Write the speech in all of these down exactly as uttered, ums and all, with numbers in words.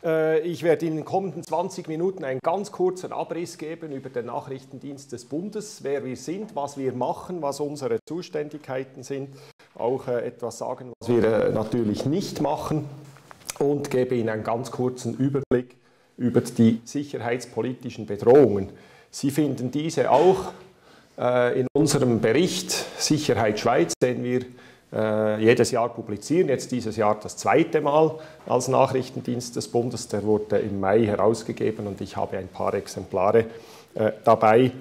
Ich werde Ihnen in den kommenden zwanzig Minuten einen ganz kurzen Abriss geben über den Nachrichtendienst des Bundes, wer wir sind, was wir machen, was unsere Zuständigkeiten sind, auch etwas sagen, was wir natürlich nicht machen, und gebe Ihnen einen ganz kurzen Überblick über die sicherheitspolitischen Bedrohungen. Sie finden diese auch in unserem Bericht Sicherheit Schweiz, den wir jedes Jahr publizieren, jetzt dieses Jahr das zweite Mal als Nachrichtendienst des Bundes. Der wurde im Mai herausgegeben und ich habe ein paar Exemplare äh, dabei,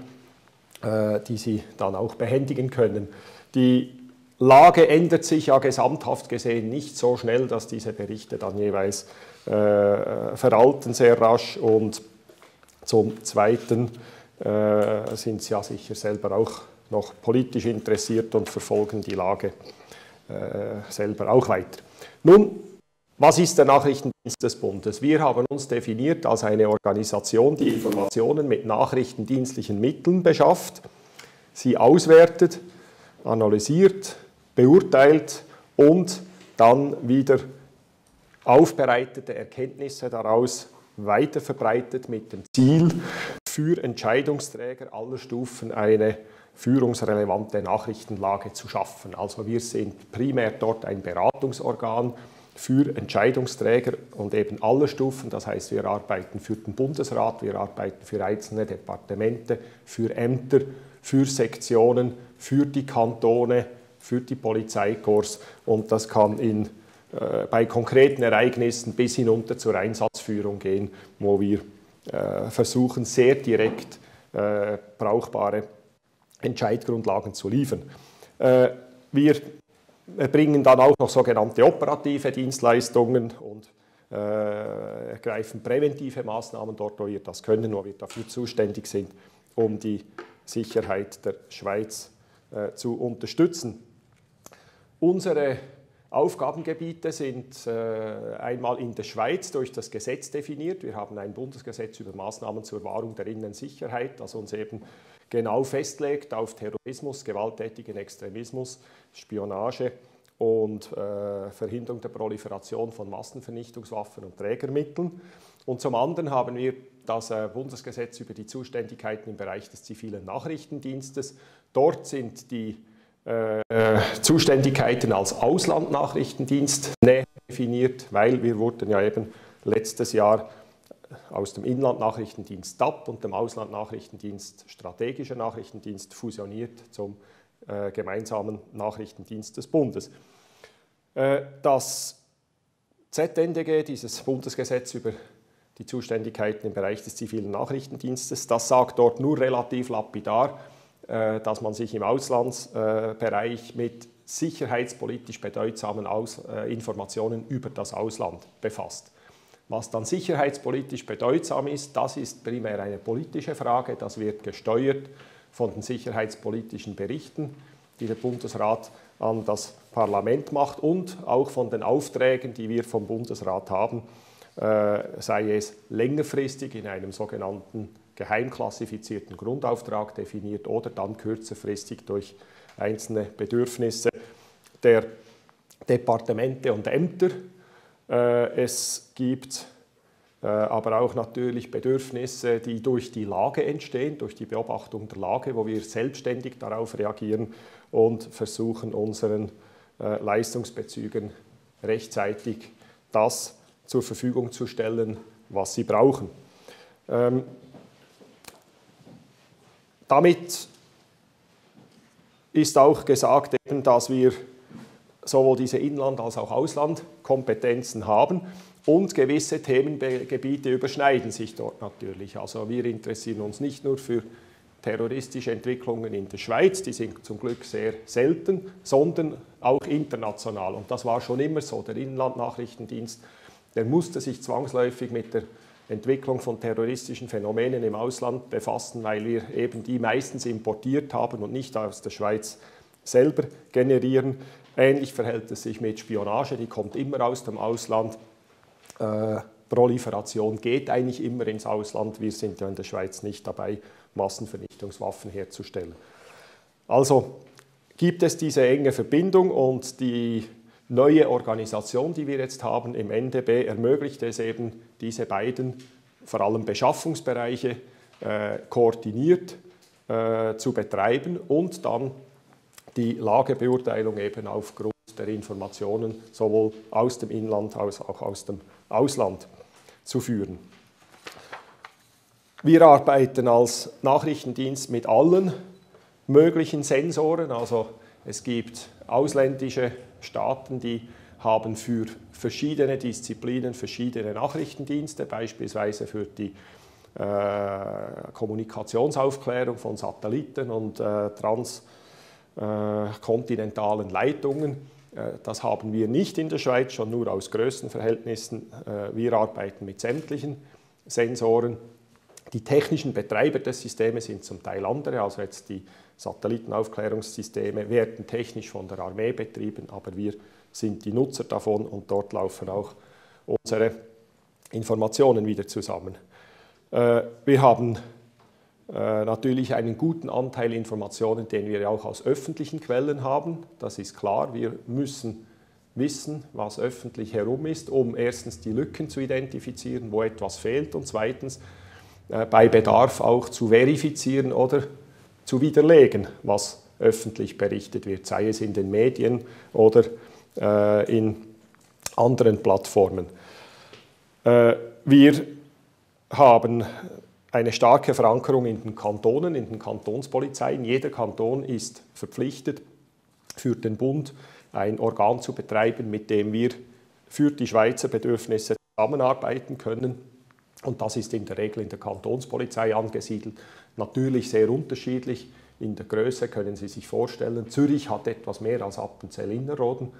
äh, die Sie dann auch behändigen können. Die Lage ändert sich ja gesamthaft gesehen nicht so schnell, dass diese Berichte dann jeweils äh, veralten sehr rasch, und zum Zweiten äh, sind Sie ja sicher selber auch noch politisch interessiert und verfolgen die Lage selber auch weiter. Nun, was ist der Nachrichtendienst des Bundes? Wir haben uns definiert als eine Organisation, die Informationen mit nachrichtendienstlichen Mitteln beschafft, sie auswertet, analysiert, beurteilt und dann wieder aufbereitete Erkenntnisse daraus weiterverbreitet, mit dem Ziel, für Entscheidungsträger aller Stufen eine führungsrelevante Nachrichtenlage zu schaffen. Also wir sind primär dort ein Beratungsorgan für Entscheidungsträger und eben alle Stufen. Das heißt, wir arbeiten für den Bundesrat, wir arbeiten für einzelne Departemente, für Ämter, für Sektionen, für die Kantone, für die Polizeikorps, und das kann in, äh, bei konkreten Ereignissen bis hinunter zur Einsatzführung gehen, wo wir äh, versuchen, sehr direkt äh, brauchbare Entscheidgrundlagen zu liefern. Wir bringen dann auch noch sogenannte operative Dienstleistungen und ergreifen präventive Maßnahmen dort, wo wir das können, wo wir dafür zuständig sind, um die Sicherheit der Schweiz zu unterstützen. Unsere Aufgabengebiete sind einmal in der Schweiz durch das Gesetz definiert. Wir haben ein Bundesgesetz über Maßnahmen zur Wahrung der Innensicherheit, das uns eben genau festlegt auf Terrorismus, gewalttätigen Extremismus, Spionage und äh, Verhinderung der Proliferation von Massenvernichtungswaffen und Trägermitteln. Und zum anderen haben wir das äh, Bundesgesetz über die Zuständigkeiten im Bereich des zivilen Nachrichtendienstes. Dort sind die äh, Zuständigkeiten als Auslandnachrichtendienst definiert, weil wir wurden ja eben letztes Jahr aus dem Inlandnachrichtendienst D A P und dem Auslandnachrichtendienst strategischer Nachrichtendienst fusioniert zum äh, gemeinsamen Nachrichtendienst des Bundes. Äh, das Z N D G, dieses Bundesgesetz über die Zuständigkeiten im Bereich des zivilen Nachrichtendienstes, das sagt dort nur relativ lapidar, äh, dass man sich im Auslandsbereich äh, mit sicherheitspolitisch bedeutsamen Aus, äh, Informationen über das Ausland befasst. Was dann sicherheitspolitisch bedeutsam ist, das ist primär eine politische Frage. Das wird gesteuert von den sicherheitspolitischen Berichten, die der Bundesrat an das Parlament macht, und auch von den Aufträgen, die wir vom Bundesrat haben, sei es längerfristig in einem sogenannten geheimklassifizierten Grundauftrag definiert oder dann kürzerfristig durch einzelne Bedürfnisse der Departemente und Ämter. Es gibt aber auch natürlich Bedürfnisse, die durch die Lage entstehen, durch die Beobachtung der Lage, wo wir selbstständig darauf reagieren und versuchen, unseren Leistungsbezügern rechtzeitig das zur Verfügung zu stellen, was sie brauchen. Damit ist auch gesagt, dass wir sowohl diese Inland- als auch Auslandkompetenzen haben, und gewisse Themengebiete überschneiden sich dort natürlich. Also wir interessieren uns nicht nur für terroristische Entwicklungen in der Schweiz, die sind zum Glück sehr selten, sondern auch international. Und das war schon immer so. Der Inlandnachrichtendienst, der musste sich zwangsläufig mit der Entwicklung von terroristischen Phänomenen im Ausland befassen, weil wir eben die meistens importiert haben und nicht aus der Schweiz selber generieren. Ähnlich verhält es sich mit Spionage, die kommt immer aus dem Ausland. Äh, Proliferation geht eigentlich immer ins Ausland. Wir sind ja in der Schweiz nicht dabei, Massenvernichtungswaffen herzustellen. Also gibt es diese enge Verbindung, und die neue Organisation, die wir jetzt haben im N D B, ermöglicht es eben, diese beiden, vor allem Beschaffungsbereiche, äh, koordiniert äh, zu betreiben und dann die Lagebeurteilung eben aufgrund der Informationen sowohl aus dem Inland als auch aus dem Ausland zu führen. Wir arbeiten als Nachrichtendienst mit allen möglichen Sensoren, also es gibt ausländische Staaten, die haben für verschiedene Disziplinen verschiedene Nachrichtendienste, beispielsweise für die äh, Kommunikationsaufklärung von Satelliten und äh, transkontinentalen äh, Leitungen. Äh, das haben wir nicht in der Schweiz, schon nur aus Größenverhältnissen. Äh, wir arbeiten mit sämtlichen Sensoren. Die technischen Betreiber des Systems sind zum Teil andere, also jetzt die Satellitenaufklärungssysteme werden technisch von der Armee betrieben, aber wir sind die Nutzer davon und dort laufen auch unsere Informationen wieder zusammen. Äh, wir haben äh, natürlich einen guten Anteil Informationen, den wir auch aus öffentlichen Quellen haben, das ist klar, wir müssen wissen, was öffentlich herum ist, um erstens die Lücken zu identifizieren, wo etwas fehlt und zweitens äh, bei Bedarf auch zu verifizieren oder zu widerlegen, was öffentlich berichtet wird, sei es in den Medien oder äh, in anderen Plattformen. Äh, wir haben eine starke Verankerung in den Kantonen, in den Kantonspolizeien. Jeder Kanton ist verpflichtet, für den Bund ein Organ zu betreiben, mit dem wir für die Schweizer Bedürfnisse zusammenarbeiten können. Und das ist in der Regel in der Kantonspolizei angesiedelt. Natürlich sehr unterschiedlich. In der Größe können Sie sich vorstellen, Zürich hat etwas mehr als Appenzell-Innerrhoden.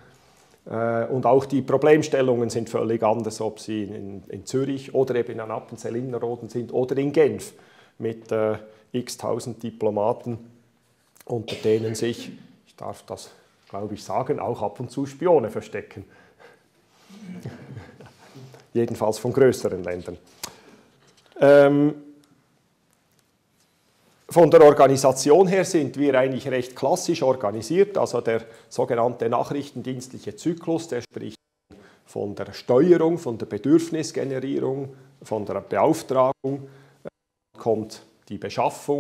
Und auch die Problemstellungen sind völlig anders, ob sie in, in Zürich oder eben an Appenzell-Innerrhoden sind oder in Genf mit äh, x-tausend Diplomaten, unter denen sich, ich darf das glaube ich sagen, auch ab und zu Spione verstecken. Jedenfalls von größeren Ländern. Ähm, Von der Organisation her sind wir eigentlich recht klassisch organisiert, also der sogenannte nachrichtendienstliche Zyklus, der spricht von der Steuerung, von der Bedürfnisgenerierung, von der Beauftragung, kommt die Beschaffung,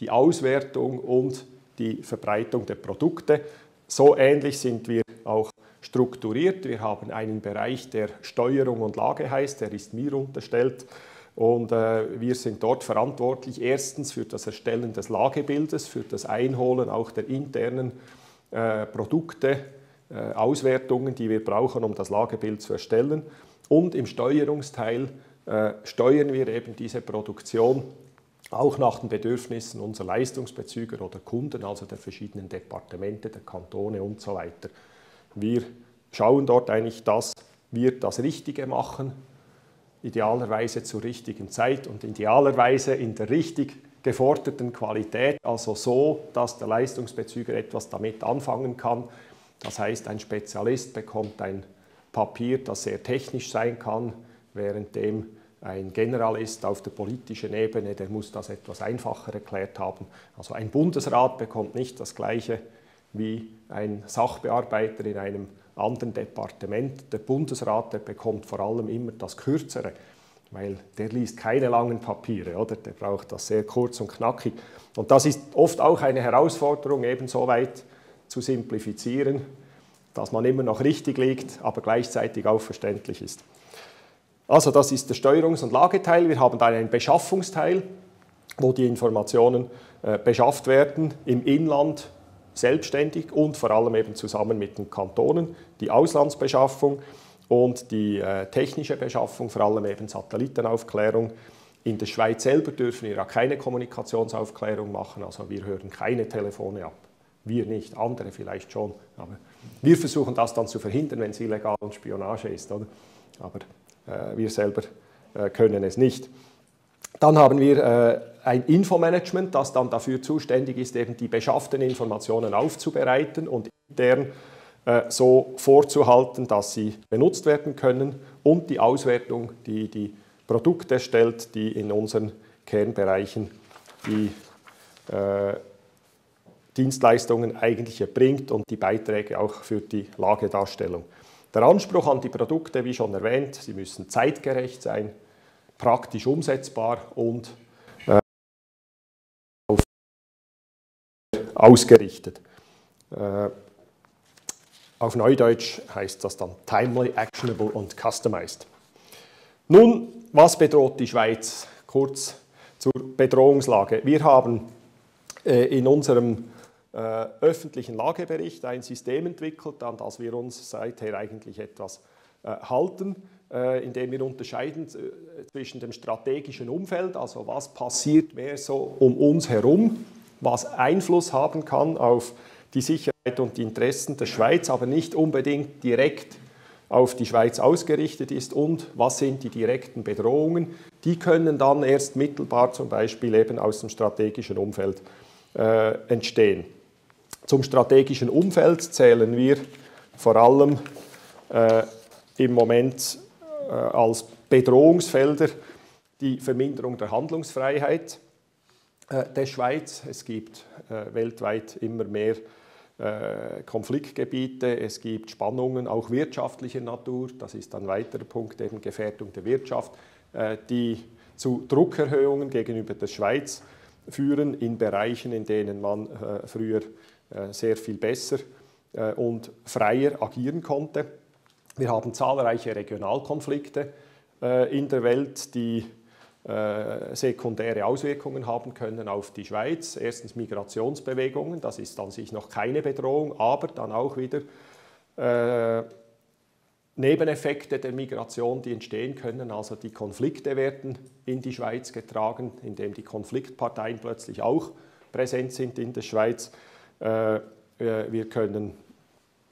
die Auswertung und die Verbreitung der Produkte. So ähnlich sind wir auch strukturiert. Wir haben einen Bereich, der Steuerung und Lage heißt, der ist mir unterstellt. Und äh, wir sind dort verantwortlich erstens für das Erstellen des Lagebildes, für das Einholen auch der internen äh, Produkte, äh, Auswertungen, die wir brauchen, um das Lagebild zu erstellen. Und im Steuerungsteil äh, steuern wir eben diese Produktion auch nach den Bedürfnissen unserer Leistungsbezüger oder Kunden, also der verschiedenen Departemente, der Kantone und so weiter. Wir schauen dort eigentlich, dass wir das Richtige machen, idealerweise zur richtigen Zeit und idealerweise in der richtig geforderten Qualität, also so, dass der Leistungsbezüger etwas damit anfangen kann. Das heißt, ein Spezialist bekommt ein Papier, das sehr technisch sein kann, währenddem ein Generalist auf der politischen Ebene, der muss das etwas einfacher erklärt haben. Also ein Bundesrat bekommt nicht das Gleiche wie ein Sachbearbeiter in einem anderen Departement. Der Bundesrat, der bekommt vor allem immer das Kürzere, weil der liest keine langen Papiere, oder? Der braucht das sehr kurz und knackig. Und das ist oft auch eine Herausforderung, eben so weit zu simplifizieren, dass man immer noch richtig liegt, aber gleichzeitig auch verständlich ist. Also das ist der Steuerungs- und Lageteil. Wir haben dann einen Beschaffungsteil, wo die Informationen äh, beschafft werden im Inland, selbstständig und vor allem eben zusammen mit den Kantonen, die Auslandsbeschaffung und die äh, technische Beschaffung, vor allem eben Satellitenaufklärung. In der Schweiz selber dürfen wir ja keine Kommunikationsaufklärung machen, also wir hören keine Telefone ab. Wir nicht, andere vielleicht schon, aber wir versuchen das dann zu verhindern, wenn es illegal und Spionage ist, oder? Aber äh, wir selber äh, können es nicht. Dann haben wir äh, ein Infomanagement, das dann dafür zuständig ist, eben die beschafften Informationen aufzubereiten und intern äh, so vorzuhalten, dass sie benutzt werden können, und die Auswertung, die die Produkte stellt, die in unseren Kernbereichen die äh, Dienstleistungen eigentlich erbringt und die Beiträge auch für die Lagedarstellung. Der Anspruch an die Produkte, wie schon erwähnt, sie müssen zeitgerecht sein, praktisch umsetzbar und äh, auf ausgerichtet. Äh, auf Neudeutsch heißt das dann timely, actionable und customized. Nun, was bedroht die Schweiz? Kurz zur Bedrohungslage. Wir haben äh, in unserem Äh, öffentlichen Lagebericht ein System entwickelt, an das wir uns seither eigentlich etwas äh, halten, äh, indem wir unterscheiden äh, zwischen dem strategischen Umfeld, also was passiert mehr so um uns herum, was Einfluss haben kann auf die Sicherheit und die Interessen der Schweiz, aber nicht unbedingt direkt auf die Schweiz ausgerichtet ist, und was sind die direkten Bedrohungen. Die können dann erst mittelbar zum Beispiel eben aus dem strategischen Umfeld äh, entstehen. Zum strategischen Umfeld zählen wir vor allem äh, im Moment äh, als Bedrohungsfelder die Verminderung der Handlungsfreiheit äh, der Schweiz. Es gibt äh, weltweit immer mehr äh, Konfliktgebiete, es gibt Spannungen, auch wirtschaftlicher Natur. Das ist ein weiterer Punkt, eben Gefährdung der Wirtschaft, äh, die zu Druckerhöhungen gegenüber der Schweiz führen in Bereichen, in denen man äh, früher sehr viel besser und freier agieren konnte. Wir haben zahlreiche Regionalkonflikte in der Welt, die sekundäre Auswirkungen haben können auf die Schweiz. Erstens Migrationsbewegungen, das ist an sich noch keine Bedrohung, aber dann auch wieder Nebeneffekte der Migration, die entstehen können. Also die Konflikte werden in die Schweiz getragen, indem die Konfliktparteien plötzlich auch präsent sind in der Schweiz. Wir können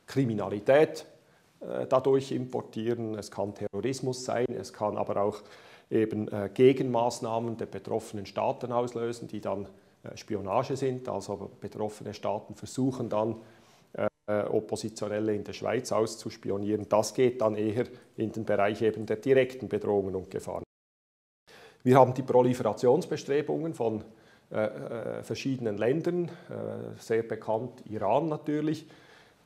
Kriminalität dadurch importieren, es kann Terrorismus sein, es kann aber auch eben Gegenmaßnahmen der betroffenen Staaten auslösen, die dann Spionage sind. Also betroffene Staaten versuchen dann, Oppositionelle in der Schweiz auszuspionieren. Das geht dann eher in den Bereich eben der direkten Bedrohungen und Gefahren. Wir haben die Proliferationsbestrebungen von Äh, verschiedenen Ländern, äh, sehr bekannt Iran natürlich,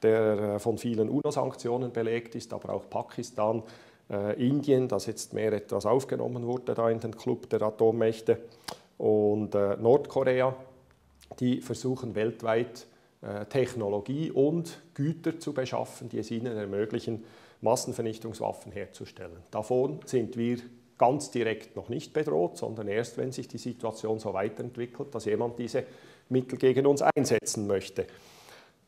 der äh, von vielen UNO-Sanktionen belegt ist, aber auch Pakistan, äh, Indien, das jetzt mehr etwas aufgenommen wurde da in den Club der Atommächte, und äh, Nordkorea, die versuchen weltweit äh, Technologie und Güter zu beschaffen, die es ihnen ermöglichen, Massenvernichtungswaffen herzustellen. Davon sind wir ganz direkt noch nicht bedroht, sondern erst, wenn sich die Situation so weiterentwickelt, dass jemand diese Mittel gegen uns einsetzen möchte.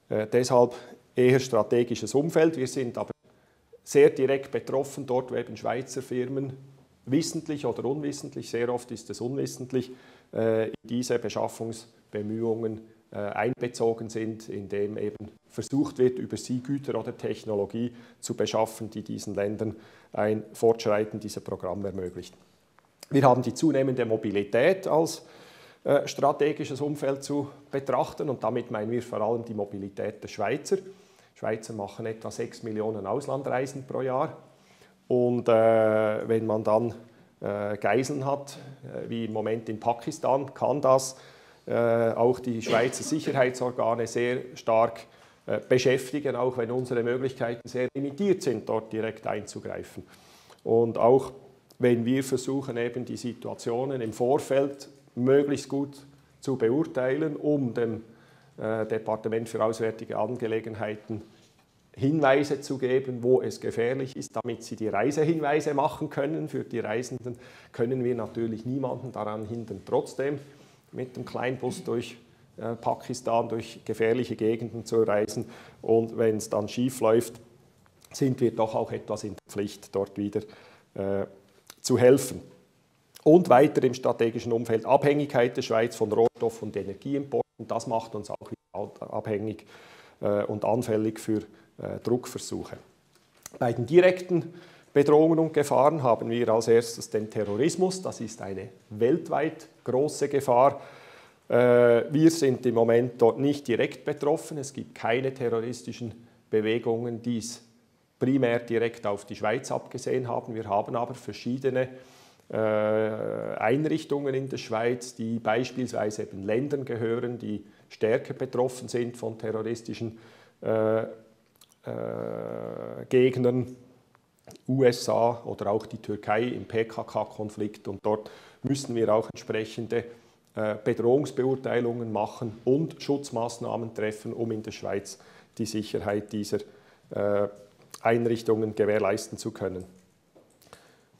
Äh, deshalb eher strategisches Umfeld. Wir sind aber sehr direkt betroffen, dort wo eben Schweizer Firmen wissentlich oder unwissentlich, sehr oft ist es unwissentlich, äh, in diese Beschaffungsbemühungen äh, einbezogen sind, indem eben versucht wird, über sie Güter oder Technologie zu beschaffen, die diesen Ländern ein Fortschreiten dieser Programme ermöglicht. Wir haben die zunehmende Mobilität als äh, strategisches Umfeld zu betrachten, und damit meinen wir vor allem die Mobilität der Schweizer. Schweizer machen etwa sechs Millionen Auslandreisen pro Jahr, und äh, wenn man dann äh, Geiseln hat, äh, wie im Moment in Pakistan, kann das äh, auch die Schweizer Sicherheitsorgane sehr stark beschäftigen, auch wenn unsere Möglichkeiten sehr limitiert sind, dort direkt einzugreifen. Und auch wenn wir versuchen, eben die Situationen im Vorfeld möglichst gut zu beurteilen, um dem äh, Departement für Auswärtige Angelegenheiten Hinweise zu geben, wo es gefährlich ist, damit sie die Reisehinweise machen können. Für die Reisenden können wir natürlich niemanden daran hindern, trotzdem mit dem Kleinbus durch Pakistan durch gefährliche Gegenden zu reisen, und wenn es dann schief läuft, sind wir doch auch etwas in der Pflicht, dort wieder äh, zu helfen. Und weiter im strategischen Umfeld Abhängigkeit der Schweiz von Rohstoff- und Energieimporten, das macht uns auch wieder abhängig äh, und anfällig für äh, Druckversuche. Bei den direkten Bedrohungen und Gefahren haben wir als erstes den Terrorismus, das ist eine weltweit große Gefahr. Wir sind im Moment dort nicht direkt betroffen. Es gibt keine terroristischen Bewegungen, die es primär direkt auf die Schweiz abgesehen haben. Wir haben aber verschiedene Einrichtungen in der Schweiz, die beispielsweise eben Ländern gehören, die stärker betroffen sind von terroristischen äh, äh, Gegnern, U S A oder auch die Türkei im P K K-Konflikt. Und dort müssen wir auch entsprechende äh, Bedrohungsbeurteilungen machen und Schutzmaßnahmen treffen, um in der Schweiz die Sicherheit dieser äh, Einrichtungen gewährleisten zu können.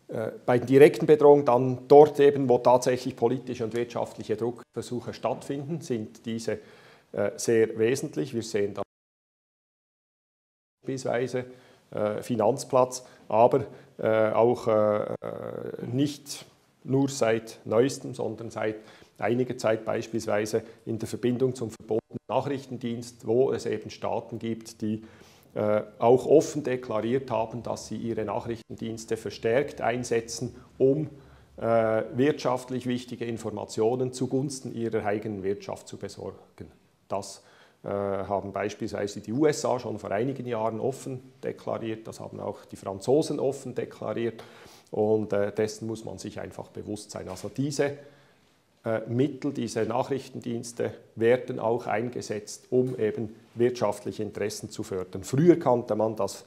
Äh, bei direkten Bedrohungen dann dort eben, wo tatsächlich politische und wirtschaftliche Druckversuche stattfinden, sind diese äh, sehr wesentlich. Wir sehen da beispielsweise äh, Finanzplatz, aber äh, auch äh, nicht nur seit neuestem, sondern seit einiger Zeit beispielsweise in der Verbindung zum verbotenen Nachrichtendienst, wo es eben Staaten gibt, die Äh, auch offen deklariert haben, dass sie ihre Nachrichtendienste verstärkt einsetzen, um äh, wirtschaftlich wichtige Informationen zugunsten ihrer eigenen Wirtschaft zu besorgen. Das äh, haben beispielsweise die U S A schon vor einigen Jahren offen deklariert, das haben auch die Franzosen offen deklariert, und äh, dessen muss man sich einfach bewusst sein. Also diese äh, Mittel, diese Nachrichtendienste werden auch eingesetzt, um eben wirtschaftliche Interessen zu fördern. Früher kannte man das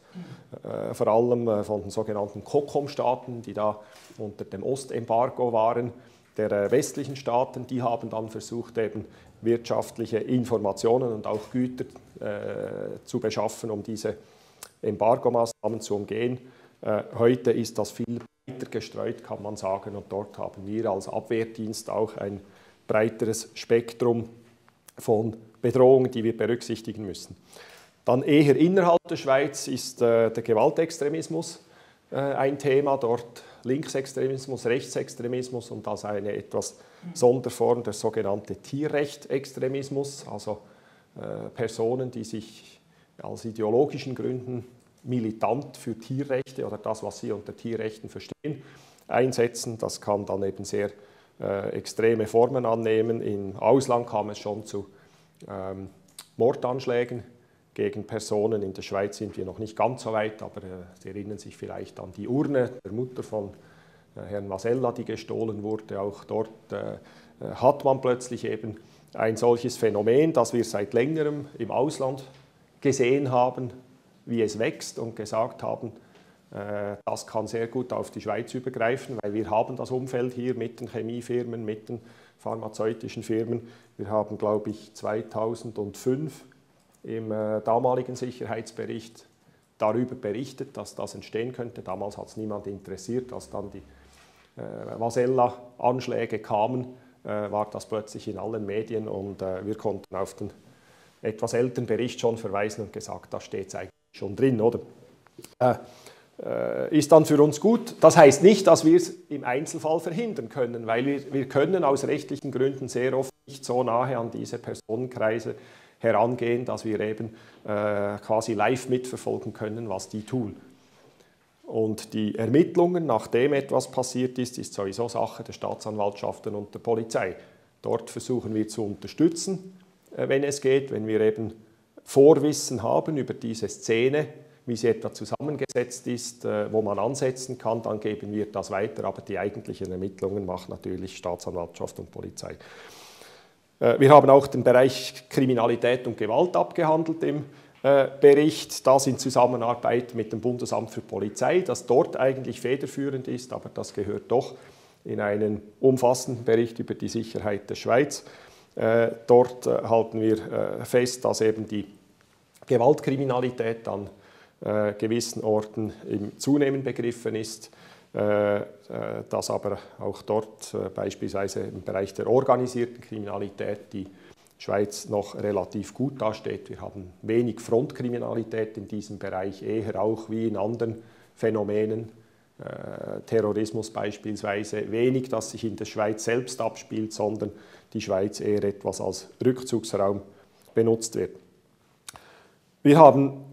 äh, vor allem äh, von den sogenannten COCOM-Staaten, die da unter dem Ostembargo waren, der äh, westlichen Staaten. Die haben dann versucht, eben wirtschaftliche Informationen und auch Güter äh, zu beschaffen, um diese Embargo-Maßnahmen zu umgehen. Äh, heute ist das viel breiter gestreut, kann man sagen, und dort haben wir als Abwehrdienst auch ein breiteres Spektrum von Bedrohungen, die wir berücksichtigen müssen. Dann eher innerhalb der Schweiz ist äh, der Gewaltextremismus äh, ein Thema. Dort Linksextremismus, Rechtsextremismus und als eine etwas Sonderform der sogenannte Tierrechtsextremismus, also äh, Personen, die sich aus ideologischen Gründen militant für Tierrechte oder das, was sie unter Tierrechten verstehen, einsetzen. Das kann dann eben sehr äh, extreme Formen annehmen. Im Ausland kam es schon zu Ähm, Mordanschlägen gegen Personen. In der Schweiz sind wir noch nicht ganz so weit, aber äh, Sie erinnern sich vielleicht an die Urne der Mutter von äh, Herrn Vasella, die gestohlen wurde. Auch dort äh, hat man plötzlich eben ein solches Phänomen, das wir seit längerem im Ausland gesehen haben, wie es wächst, und gesagt haben, äh, das kann sehr gut auf die Schweiz übergreifen, weil wir haben das Umfeld hier mit den Chemiefirmen, mit den pharmazeutischen Firmen. Wir haben, glaube ich, zweitausendfünf im äh, damaligen Sicherheitsbericht darüber berichtet, dass das entstehen könnte. Damals hat es niemand interessiert. Als dann die äh, Vasella-Anschläge kamen, äh, war das plötzlich in allen Medien, und äh, wir konnten auf den etwas älteren Bericht schon verweisen und gesagt, da steht es eigentlich schon drin, oder? Äh, ist dann für uns gut. Das heißt nicht, dass wir es im Einzelfall verhindern können, weil wir, wir können aus rechtlichen Gründen sehr oft nicht so nahe an diese Personenkreise herangehen, dass wir eben äh, quasi live mitverfolgen können, was die tun. Und die Ermittlungen, nachdem etwas passiert ist, ist sowieso Sache der Staatsanwaltschaften und der Polizei. Dort versuchen wir zu unterstützen, äh, wenn es geht, wenn wir eben Vorwissen haben über diese Szene, wie sie etwa zusammengesetzt ist, wo man ansetzen kann, dann geben wir das weiter. Aber die eigentlichen Ermittlungen macht natürlich Staatsanwaltschaft und Polizei. Wir haben auch den Bereich Kriminalität und Gewalt abgehandelt im Bericht. Das in Zusammenarbeit mit dem Bundesamt für Polizei, das dort eigentlich federführend ist, aber das gehört doch in einen umfassenden Bericht über die Sicherheit der Schweiz. Dort halten wir fest, dass eben die Gewaltkriminalität dann Äh, gewissen Orten im Zunehmen begriffen ist, äh, äh, dass aber auch dort äh, beispielsweise im Bereich der organisierten Kriminalität die Schweiz noch relativ gut dasteht. Wir haben wenig Frontkriminalität in diesem Bereich, eher auch wie in anderen Phänomenen, äh, Terrorismus beispielsweise, wenig, das sich in der Schweiz selbst abspielt, sondern die Schweiz eher etwas als Rückzugsraum benutzt wird. Wir haben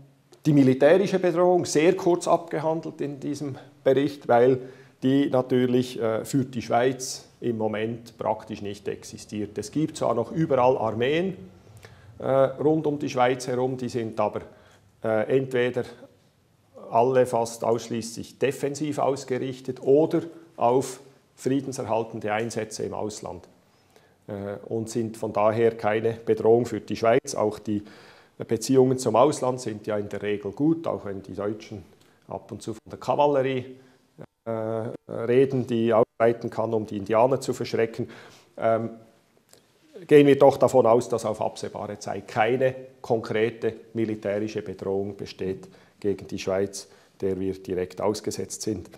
die militärische Bedrohung sehr kurz abgehandelt in diesem Bericht, weil die natürlich äh, für die Schweiz im Moment praktisch nicht existiert. Es gibt zwar noch überall Armeen äh, rund um die Schweiz herum, die sind aber äh, entweder alle fast ausschließlich defensiv ausgerichtet oder auf friedenserhaltende Einsätze im Ausland. und sind von daher keine Bedrohung für die Schweiz. Auch die Beziehungen zum Ausland sind ja in der Regel gut, auch wenn die Deutschen ab und zu von der Kavallerie äh, reden, die ausreiten kann, um die Indianer zu verschrecken. Ähm, gehen wir doch davon aus, dass auf absehbare Zeit keine konkrete militärische Bedrohung besteht gegen die Schweiz, der wir direkt ausgesetzt sind.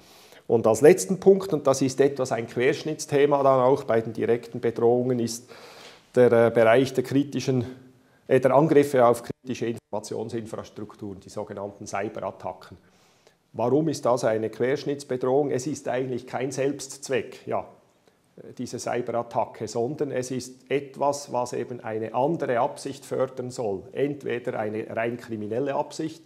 Und als letzten Punkt, und das ist etwas ein Querschnittsthema dann auch bei den direkten Bedrohungen, ist der Bereich der kritischen, äh, der Angriffe auf kritische Informationsinfrastrukturen, die sogenannten Cyberattacken. Warum ist das eine Querschnittsbedrohung? Es ist eigentlich kein Selbstzweck, ja, diese Cyberattacke, sondern es ist etwas, was eben eine andere Absicht fördern soll. Entweder eine rein kriminelle Absicht,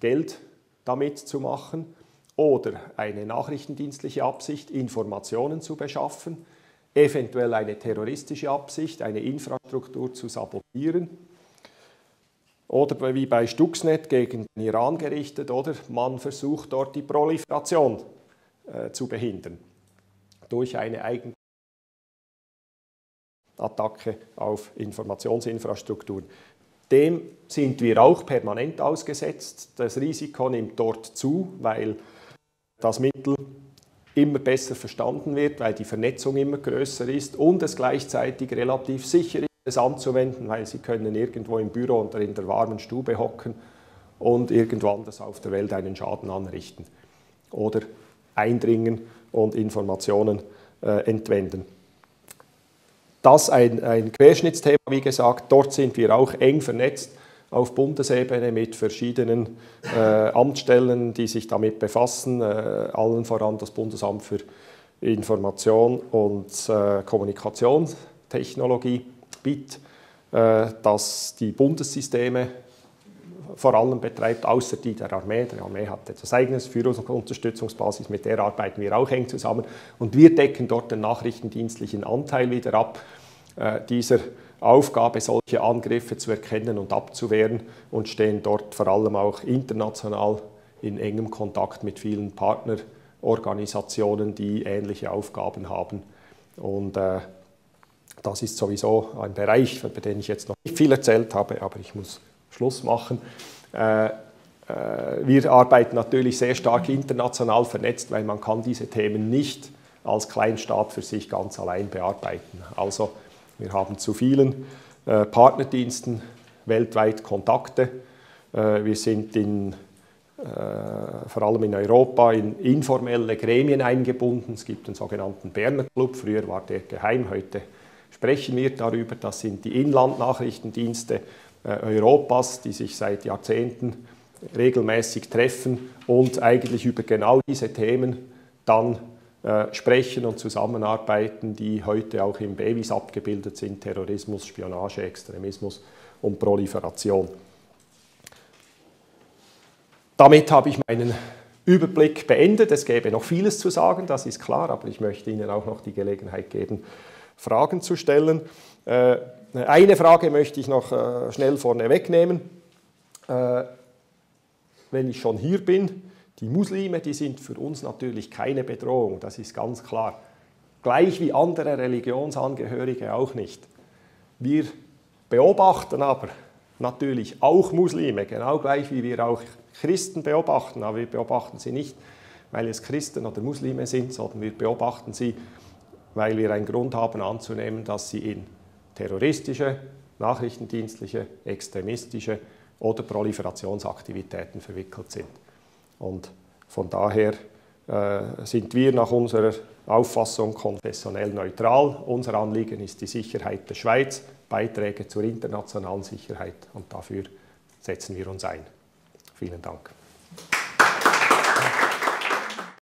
Geld damit zu machen, oder eine nachrichtendienstliche Absicht, Informationen zu beschaffen, eventuell eine terroristische Absicht, eine Infrastruktur zu sabotieren, oder wie bei Stuxnet gegen den Iran gerichtet, oder man versucht dort die Proliferation äh, zu behindern durch eine eigene Attacke auf Informationsinfrastrukturen. Dem sind wir auch permanent ausgesetzt. Das Risiko nimmt dort zu, weil das Mittel immer besser verstanden wird, weil die Vernetzung immer größer ist und es gleichzeitig relativ sicher ist, es anzuwenden, weil Sie können irgendwo im Büro oder in der warmen Stube hocken und irgendwo anders auf der Welt einen Schaden anrichten oder eindringen und Informationen äh, entwenden. Das ist ein, ein Querschnittsthema, wie gesagt, dort sind wir auch eng vernetzt auf Bundesebene mit verschiedenen äh, Amtsstellen, die sich damit befassen, äh, allen voran das Bundesamt für Information und äh, Kommunikationstechnologie, B I T, äh, das die Bundessysteme vor allem betreibt, außer die der Armee. Die Armee hat etwas eigenes, Führungsunterstützungsbasis, mit der arbeiten wir auch eng zusammen. Und wir decken dort den nachrichtendienstlichen Anteil wieder ab, äh, dieser Aufgabe, solche Angriffe zu erkennen und abzuwehren, und stehen dort vor allem auch international in engem Kontakt mit vielen Partnerorganisationen, die ähnliche Aufgaben haben. Und äh, das ist sowieso ein Bereich, über den ich jetzt noch nicht viel erzählt habe, aber ich muss Schluss machen. Äh, äh, wir arbeiten natürlich sehr stark international vernetzt, weil man kann diese Themen nicht als Kleinstaat für sich ganz allein bearbeiten. Also wir haben zu vielen äh, Partnerdiensten weltweit Kontakte. Äh, wir sind in, äh, vor allem in Europa in informelle Gremien eingebunden. Es gibt den sogenannten Berner Club, früher war der geheim, heute sprechen wir darüber. Das sind die Inlandnachrichtendienste äh, Europas, die sich seit Jahrzehnten regelmäßig treffen und eigentlich über genau diese Themen dann äh, sprechen und zusammenarbeiten, die heute auch im BEWIS abgebildet sind: Terrorismus, Spionage, Extremismus und Proliferation. Damit habe ich meinen Überblick beendet. Es gäbe noch vieles zu sagen, das ist klar, aber ich möchte Ihnen auch noch die Gelegenheit geben, Fragen zu stellen. Eine Frage möchte ich noch schnell vorne wegnehmen. Wenn ich schon hier bin, die Muslime, die sind für uns natürlich keine Bedrohung, das ist ganz klar. Gleich wie andere Religionsangehörige auch nicht. Wir beobachten aber natürlich auch Muslime, genau gleich wie wir auch Christen beobachten, aber wir beobachten sie nicht, weil es Christen oder Muslime sind, sondern wir beobachten sie, weil wir einen Grund haben anzunehmen, dass sie in terroristische, nachrichtendienstliche, extremistische oder Proliferationsaktivitäten verwickelt sind. Und von daher äh, sind wir nach unserer Auffassung konfessionell neutral. Unser Anliegen ist die Sicherheit der Schweiz, Beiträge zur internationalen Sicherheit, und dafür setzen wir uns ein. Vielen Dank.